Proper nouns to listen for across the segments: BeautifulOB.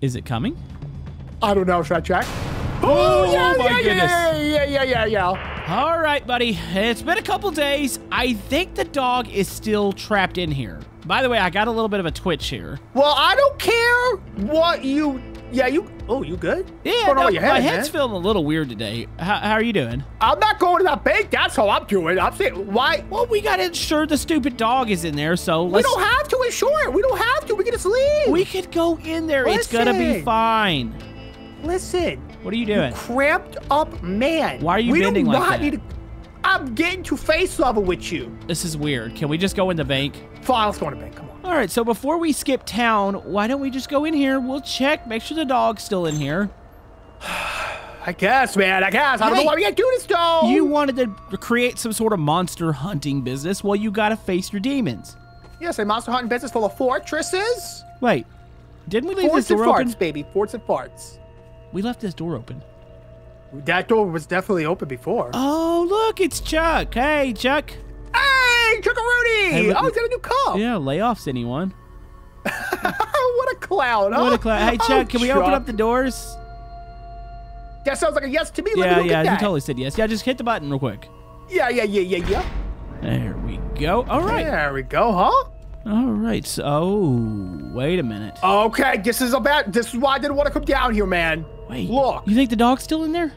Is it coming? I don't know. Should I check? Oh, my goodness. Yeah. All right, buddy. It's been a couple days. I think the dog is still trapped in here. By the way, I got a little bit of a twitch here. Well, I don't care what you... Oh, you good? Yeah, no, my head's feeling a little weird today. How are you doing? I'm not going to that bank. That's how I'm doing. I'm saying, why? Well, we got to insure the stupid dog is in there, so We don't have to insure it. We don't have to. We can just leave. We could go in there. Listen. It's going to be fine. Listen. What are you doing? You cramped up man. Why are you bending like that? I'm getting to face level with you. This is weird. Can we just go in the bank? Fine, let's go in the bank. Come on. All right, so before we skip town, why don't we just go in here? We'll check, make sure the dog's still in here. I guess, man, I guess. I don't know why we gotta do this, though. You wanted to create some sort of monster hunting business. Well, you gotta face your demons. Yes, a monster hunting business full of fortresses. Wait, didn't we leave this door open? Forts and farts, baby. Forts and farts. We left this door open. That door was definitely open before. Oh, look, it's Chuck. Hey, Chuck. Hey, Chuckaroonie. Hey, oh, he's got a new cup. Yeah, layoffs, anyone. What a clown, huh? What a clown. Hey, Chuck, can we open up the doors? That sounds like a yes to me. Let me look at that. You totally said yes. Yeah, just hit the button real quick. Yeah. There we go. All right. There we go, huh? All right, so, wait a minute. Okay, this is why I didn't want to come down here, man. Wait, look. You think the dog's still in there?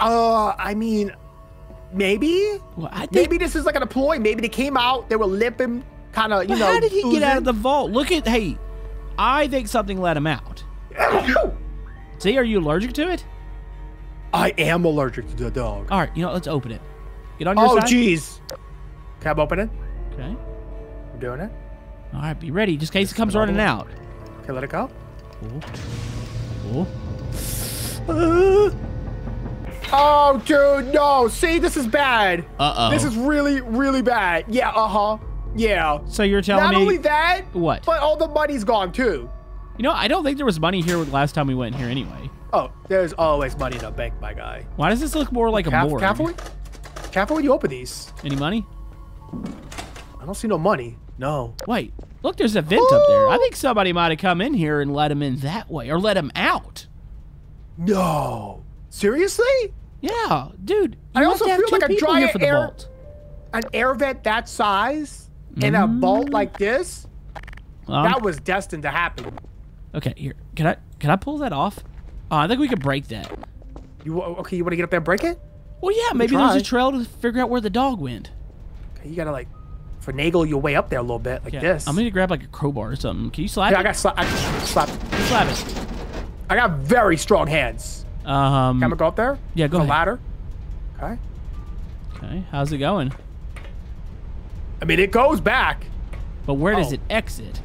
Huh? I mean, maybe. Well, I think maybe this is like an employee. Maybe they came out, they were limping, kind of, you know. How did he get out of the vault? Look at, hey, I think something let him out. See, are you allergic to it? I am allergic to the dog. All right, you know, let's open it. Get on your side. Oh, jeez. Can I open it? Okay. We're doing it. All right, be ready, just in case it comes running out. Okay, let it go. Cool. Oh, dude, no. See, this is bad. Uh-oh. This is really, really bad. Yeah, yeah. So you're telling me... Not only that, what? But all the money's gone, too. You know, I don't think there was money here last time we went here anyway. Oh, there's always money in a bank, my guy. Why does this look more like a morgue? Careful when you open these. Any money? I don't see no money. No. Wait. Look, there's a vent up there. I think somebody might have come in here and let him in that way, or let him out. No. Seriously? Yeah, dude. I also feel like a giant air vent that size in a vault like this. That was destined to happen. Okay, here. Can I pull that off? I think we could break that. You want to get up there and break it? Well, yeah. Maybe there's a trail to figure out where the dog went. Okay, you gotta like. Finagle your way up there a little bit, like this. I'm gonna grab like a crowbar or something. Can you slap it? I can slap it. I got very strong hands. Can I go up there? Yeah, go ahead. Ladder. Okay. Okay, how's it going? I mean, it goes back. But where does it exit?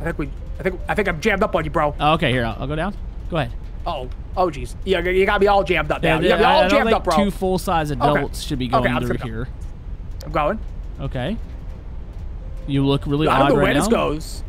I think I'm jammed up on you, bro. Oh, okay, here, I'll go down. Go ahead. Oh, geez. Yeah, you got me all jammed up now. You got me all jammed up, bro. Two full-size adults should be going through here. I'm going. Okay. You look really odd right now. I don't know where this goes.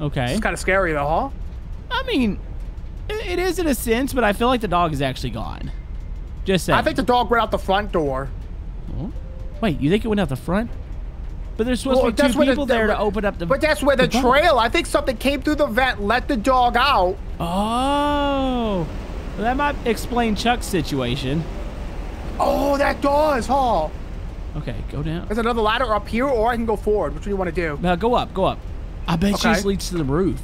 Okay. It's kind of scary though, huh? I mean, it is in a sense, but I feel like the dog is actually gone. Just saying. I think the dog went out the front door. Oh? Wait, you think it went out the front? But there's supposed to be two people there to open up the... But that's where the trail. I think something came through the vent, let the dog out. Oh. Well, that might explain Chuck's situation. Oh, that does, huh? Okay, go down. There's another ladder up here, or I can go forward. Which one do you want to do? No, go up, go up. I bet you this leads to the roof.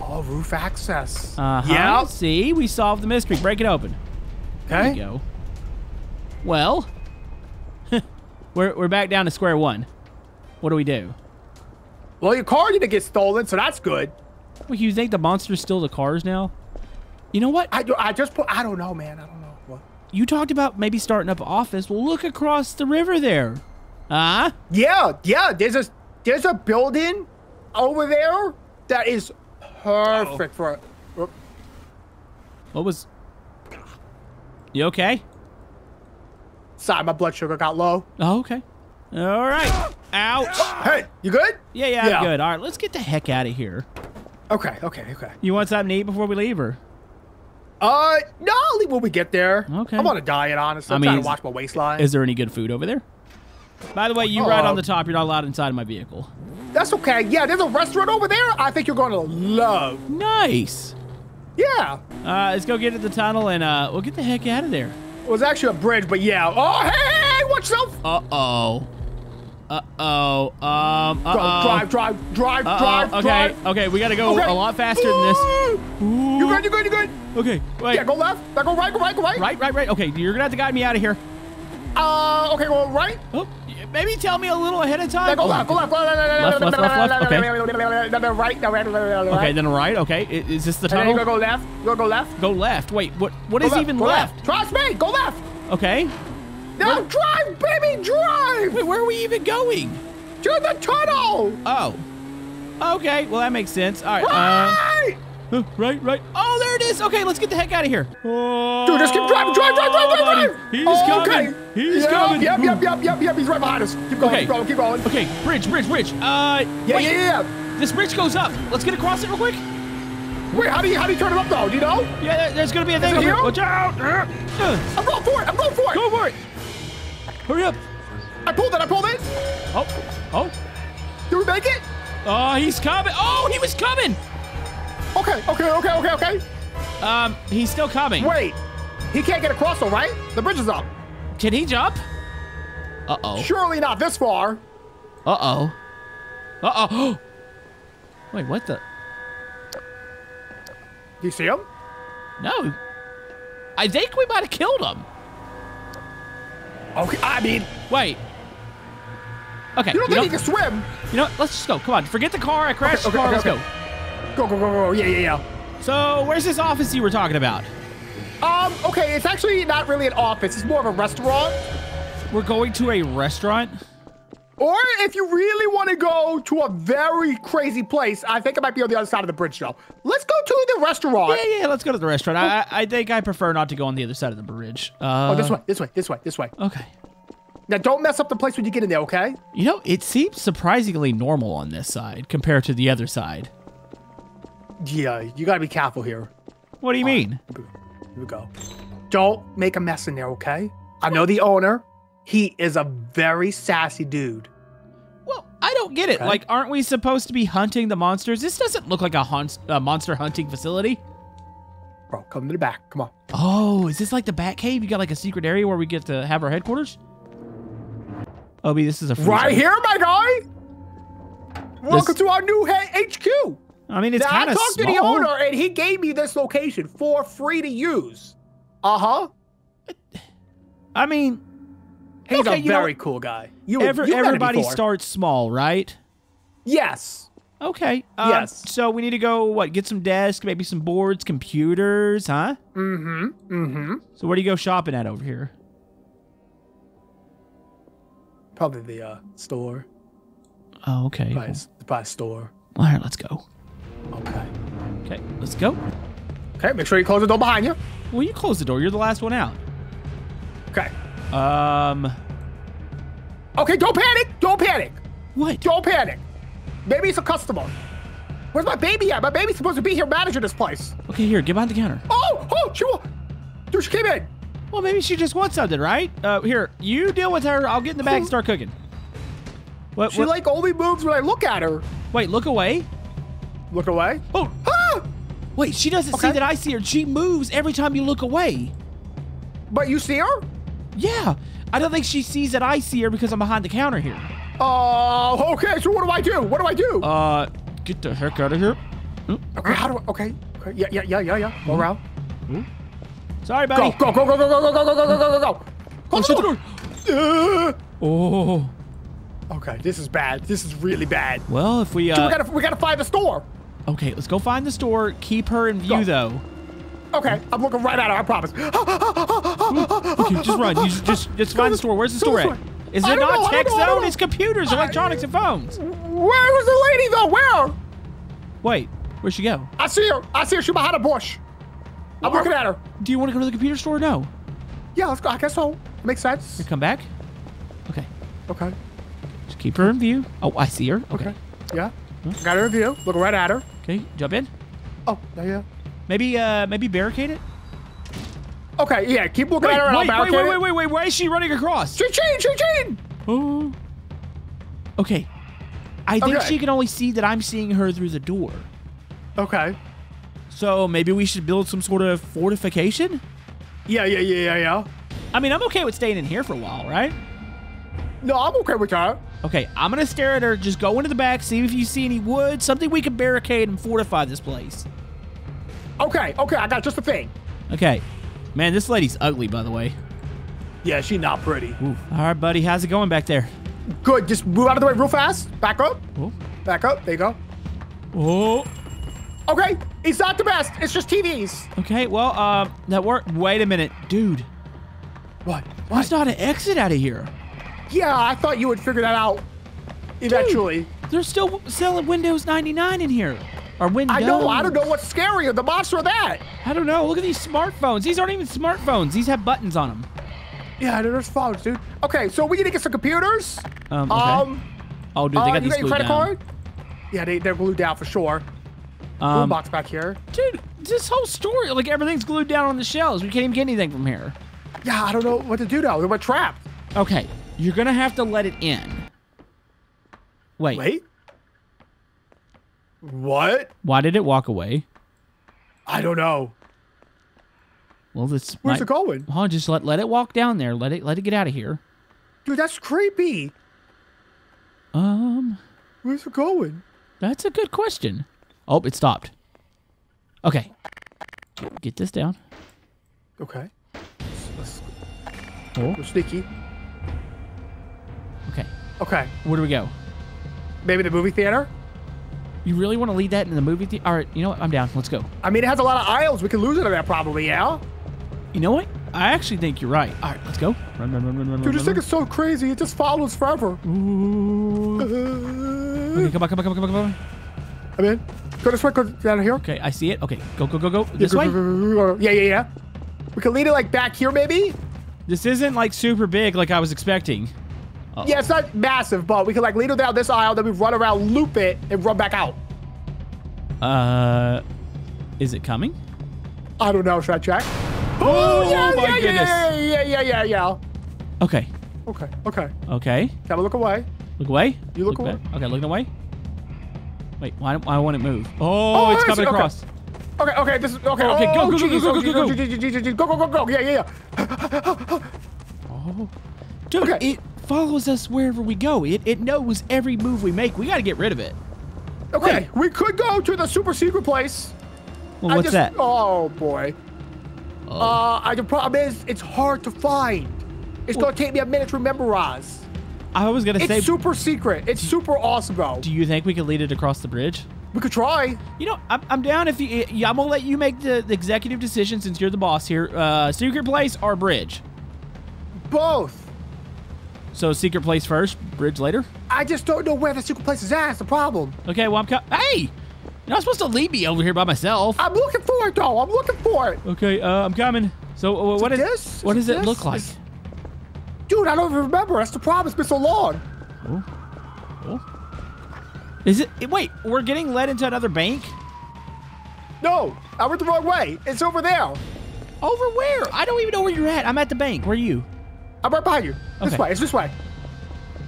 Oh, roof access. Yeah. See, we solved the mystery. Break it open. Okay. There you go. Well, we're back down to square one. What do we do? Well, your car didn't get stolen, so that's good. Well, you think the monster stole the cars now? You know what? I don't know, man. I don't know. You talked about maybe starting up an office. Well, look across the river there. Yeah. There's a building over there that is perfect for it. You okay? Sorry, my blood sugar got low. Oh, okay. All right. Ouch. Hey, you good? Yeah, I'm good. All right, let's get the heck out of here. Okay. You want something to eat before we leave, or? No, I'll leave when we get there. Okay. I'm on a diet, honestly. I'm trying to watch my waistline. Is there any good food over there? By the way, you ride on the top. You're not allowed inside of my vehicle. That's okay. Yeah, there's a restaurant over there I think you're going to love. Nice. Yeah. Let's go get to the tunnel, and we'll get the heck out of there. It was actually a bridge, but yeah. Oh, hey, watch yourself. Uh-oh. Uh-oh. Drive. Okay, we got to go a lot faster than this. Ooh. You're good. Okay, wait. Yeah, go left. Now go right. Right. Okay, you're going to have to guide me out of here. Okay, go right. Oh, maybe tell me a little ahead of time. Yeah, go left. Okay. Right. Okay, then right. Okay, is this the tunnel? Go left. Go left. Wait, what is even left? Trust me, go left. Okay. Now drive, baby, drive. Wait, where are we even going? To the tunnel. Oh. Okay, well, that makes sense. All right. Right. Oh, there it is. Okay, let's get the heck out of here. Oh, dude, just keep driving. He's coming. Yep. He's right behind us. Keep going. Okay, bridge. Yeah. This bridge goes up. Let's get across it real quick. Wait, how do you turn it up though? Do you know? Yeah, there's gonna be a thing over here. Watch out! I'm going for it. Go for it. Hurry up. I pulled it. Oh. Did we make it? He's coming. Oh, he was coming. Okay. He's still coming. Wait, he can't get across though, right? The bridge is up. Can he jump? Uh-oh. Surely not this far. Uh-oh. Wait, what the? Do you see him? No. I think we might have killed him. Okay, I mean. Wait. Okay. You don't think he can swim? You know what? Let's just go. Come on. Forget the car. I crashed the car. Let's go. Go. Yeah. So, where's this office you were talking about? Okay, it's actually not really an office. It's more of a restaurant. We're going to a restaurant? Or if you really want to go to a very crazy place, I think it might be on the other side of the bridge, though. Let's go to the restaurant. Yeah, let's go to the restaurant. I think I prefer not to go on the other side of the bridge. This way. Okay. Now, don't mess up the place when you get in there, okay? You know, it seems surprisingly normal on this side compared to the other side. Yeah, you gotta be careful here. What do you mean? Here we go. Don't make a mess in there, okay? I know the owner. He is a very sassy dude. Well, I don't get it. Okay? Like, aren't we supposed to be hunting the monsters? This doesn't look like a monster hunting facility. Bro, come to the back. Come on. Oh, is this like the Bat Cave? You got like a secret area where we get to have our headquarters? Obi, this is a freezer. Right here, my guy! Welcome to our new HQ! I mean, it's kind of small. I talked to the owner, and he gave me this location for free to use. Uh-huh. I mean, he's a very cool guy. Everybody starts small, right? Yes. Okay. Yes. So we need to go, get some desks, maybe some boards, computers, huh? Mm-hmm. So where do you go shopping at over here? Probably the store. Oh, okay. Probably store. All right, let's go. Okay, let's go. Okay, make sure you close the door behind you. Well, you close the door. You're the last one out. Okay. Okay, don't panic. What? Don't panic. Maybe it's a customer. Where's my baby at? My baby's supposed to be here managing this place. Okay, here, get behind the counter. Oh, she came in. Well, maybe she just wants something, right? Here, you deal with her. I'll get in the back and start cooking. She like only moves when I look at her. Wait, look away. Look away? Oh! Ah! Wait, she doesn't see that I see her. She moves every time you look away. But you see her? Yeah. I don't think she sees that I see her because I'm behind the counter here. Oh, okay. So what do I do? Get the heck out of here. Okay, how do I... Okay. Yeah. Go around. Sorry, buddy. Go. Close the door. Oh. Okay, this is bad. This is really bad. Well, if we... we gotta find the store. Okay, let's go find the store. Keep her in view, though. Okay, I'm looking right at her, I promise. Okay, just run. You just find the store. Where's the store at? Is it not tech zone? It's computers, electronics, and phones. Where was the lady, though? Where? Wait, where'd she go? I see her. She's behind a bush. I'm looking at her. Do you want to go to the computer store or no? Yeah, let's go. I guess so. Makes sense. You come back? Okay. Just keep her in view. Oh, I see her. Okay. Yeah. Got her in view. Look right at her. Okay, jump in. Oh, yeah. Maybe barricade it? Okay, yeah, keep looking at her and I'll barricade it. Wait, why is she running across? She cheated! Oh. Okay. I think she can only see that I'm seeing her through the door. Okay. So maybe we should build some sort of fortification? Yeah. I mean, I'm okay with staying in here for a while, right? No, I'm okay with that. Okay, I'm going to stare at her. Just go into the back, see if you see any wood, something we can barricade and fortify this place. Okay, I got just the thing. Okay. Man, this lady's ugly, by the way. Yeah, she's not pretty. Ooh. All right, buddy, how's it going back there? Good, just move out of the way real fast. Back up. Ooh. Back up, there you go. Oh. Okay, it's not the best. It's just TVs. Okay, well, that worked. Wait a minute, dude. What? There's not an exit out of here. Yeah, I thought you would figure that out eventually. Dude, they're still selling Windows 99 in here. Or Windows. I know. I don't know what's scarier, the monster or that. I don't know. Look at these smartphones. These aren't even smartphones. These have buttons on them. Yeah, there's phones, dude. Okay, so we need to get some computers. Okay. Oh, dude, they got these glued down. You got your credit card? Yeah, they're glued down for sure. Box back here. Dude, this whole story, like everything's glued down on the shelves. We can't even get anything from here. Yeah, I don't know what to do now. We're trapped. Okay, you're going to have to let it in. Wait? What? Why did it walk away? I don't know. Well, where's it going? Oh, just let it walk down there. Let it get out of here. Dude, that's creepy. Where's it going? That's a good question. Oh, it stopped. Okay. Get this down. Okay. Oh. We're sneaky. Okay. Where do we go? Maybe the movie theater? You really want to lead that in the movie theater? All right, you know what? I'm down. Let's go. I mean, it has a lot of aisles. We could lose it on that probably, yeah? You know what? I actually think you're right. All right, let's go. Run, dude, this thing is so crazy. It just follows forever. Ooh. Okay, come on. I'm in. Go this way, go down here. Okay, I see it. Okay, go. This way? Yeah. We could lead it, like, back here, maybe? This isn't, like, super big like I was expecting. Uh-oh. Yeah, it's not massive, but we could, like, lead it down this aisle, then we run around, loop it, and run back out. Is it coming? I don't know. Should I check? Oh, my goodness. Yeah. Okay. Gotta look away. Look away? You look away. Okay, looking away. Wait, why won't it move? Oh, it's coming across. Okay, this is... Okay, go. Yeah. Oh. Dude, it follows us wherever we go. It knows every move we make. We got to get rid of it. Okay, we could go to the super secret place. Well, what's that? Oh, boy. The problem is it's hard to find. It's going to take me a minute to memorize. I was going to say... It's super secret. It's super awesome, bro. Do you think we could lead it across the bridge? We could try. You know, I'm down if you... I'm going to let you make the executive decision since you're the boss here. Secret place or bridge? Both. So secret place first, bridge later? I just don't know where the secret place is at. That's the problem. Okay, well, Hey! You're not supposed to leave me over here by myself. I'm looking for it, though. I'm looking for it. Okay, I'm coming. So what does it look like? Dude, I don't even remember. That's the problem. It's been so long. Oh. Is it? Wait, we're getting led into another bank? No, I went the wrong way. It's over there. Over where? I don't even know where you're at. I'm at the bank. Where are you? I'm right behind you. This way. It's this way.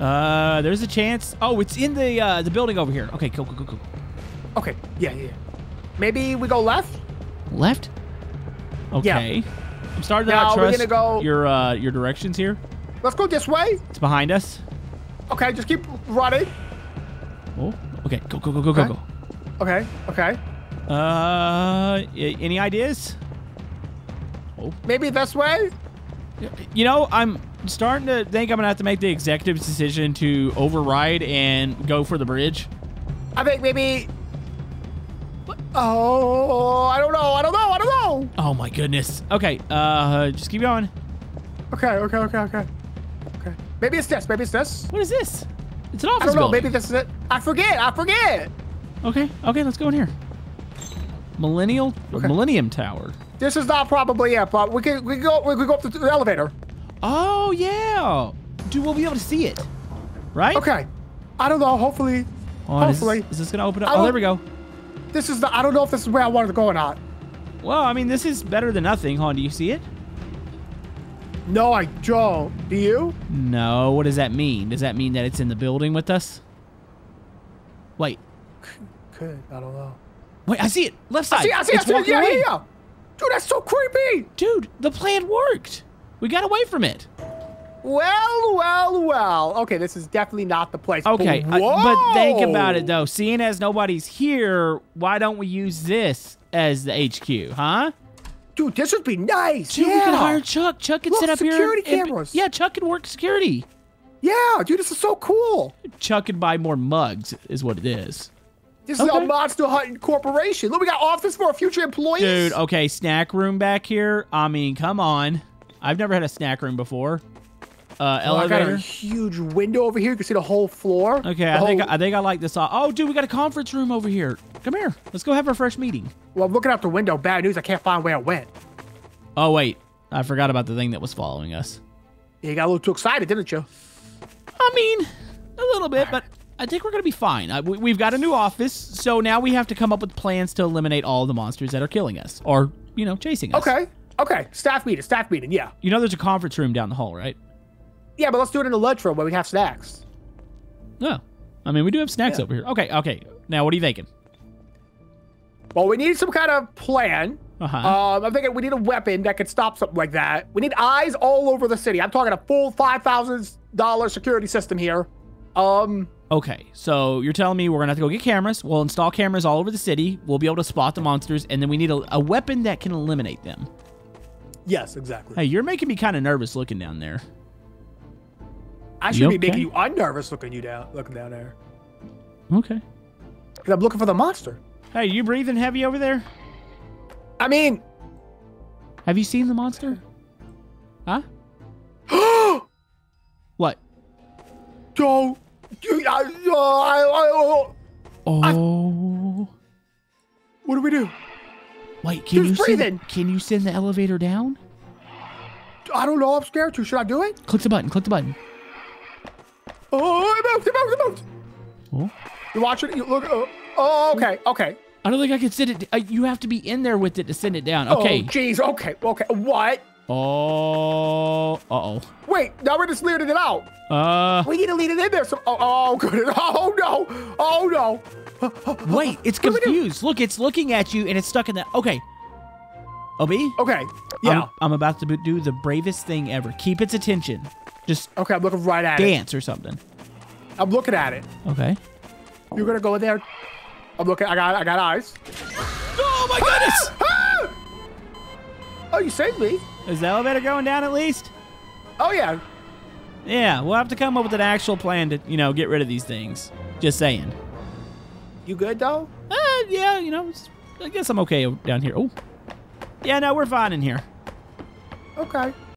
There's a chance. Oh, it's in the building over here. Okay, cool. Okay, yeah. Maybe we go left? Left? Okay. Yeah. I'm starting to not trust your directions here. Let's go this way. It's behind us. Okay, just keep running. Oh, okay. Go. Okay. Any ideas? Oh. Maybe this way? You know, I'm starting to think I'm going to have to make the executive decision to override and go for the bridge. I think maybe... What? Oh, I don't know. Oh, my goodness. Okay, just keep going. Okay. Maybe it's this. What is this? It's an office building. I don't know. Maybe this is it. I forget. Okay, let's go in here. Millennium Tower. This is not probably it, but we can go up to the elevator. Oh, yeah. Dude, we'll be able to see it, right? Okay. I don't know. Hopefully. Is this going to open up? Oh, there we go. I don't know if this is where I wanted to go or not. Well, I mean, this is better than nothing. Do you see it? No, I don't. Do you? No. What does that mean? Does that mean that it's in the building with us? Wait. Could. I don't know. Wait, I see it. Left side. I see it. Yeah. Dude, that's so creepy. Dude, the plan worked. We got away from it. Well, well, well. Okay, this is definitely not the place. Okay, but think about it, though. Seeing as nobody's here, why don't we use this as the HQ, huh? Dude, this would be nice. Dude, we could hire Chuck. Chuck could sit up here. Security cameras. Yeah, Chuck could work security. Yeah, dude, this is so cool. Chuck could buy more mugs is what it is. This is our Monster Hunting Corporation. Look, we got office for our future employees. Dude, okay, snack room back here. I mean, come on. I've never had a snack room before. Elevator. I got a huge window over here. You can see the whole floor. Okay, I think I like this. Oh, dude, we got a conference room over here. Come here. Let's go have our fresh meeting. Well, I'm looking out the window. Bad news. I can't find where it went. Oh, wait. I forgot about the thing that was following us. Yeah, you got a little too excited, didn't you? I mean, a little bit, but I think we're going to be fine. We've got a new office, so now we have to come up with plans to eliminate all the monsters that are killing us or, you know, chasing us. Okay. Okay. Staff meeting. Yeah. You know there's a conference room down the hall, right? Yeah, but let's do it in the lunch room where we have snacks. No. Oh. I mean, we do have snacks over here. Okay. Now, what are you thinking? Well, we need some kind of plan. I'm thinking we need a weapon that could stop something like that. We need eyes all over the city. I'm talking a full $5,000 security system here. Okay, so you're telling me we're going to have to go get cameras. We'll install cameras all over the city. We'll be able to spot the monsters, and then we need a weapon that can eliminate them. Yes, exactly. Hey, you're making me kind of nervous looking down there. I should be making you unnervous looking down there. Okay. Because I'm looking for the monster. Hey, you breathing heavy over there? I mean... Have you seen the monster? Huh? What? Don't... What do we do? Wait, can you send the elevator down? I don't know. I'm scared too. Should I do it? Click the button. Oh, it moved. Oh. You watch it. You look. Oh, okay. I don't think I can send it. You have to be in there with it to send it down. Okay. Oh, jeez. Okay. What? Oh. Uh-oh. Wait. Now we're just leading it out. We need to lead it in there. So. Oh, good. Oh no. Wait. It's confused. Look, it's looking at you and it's stuck in that. Okay. OB? Okay. Yeah. I'm about to do the bravest thing ever. Keep its attention. Okay, I'm looking right at it. Dance or something. I'm looking at it. Okay. You're gonna go in there. I'm looking. I got eyes. Oh my goodness! Ah! Oh, you saved me. Is the elevator going down at least? Oh yeah. Yeah, we'll have to come up with an actual plan to, you know, get rid of these things. Just saying. You good though? Yeah, you know, I guess I'm okay down here. Oh. Yeah, no, we're fine in here. Okay.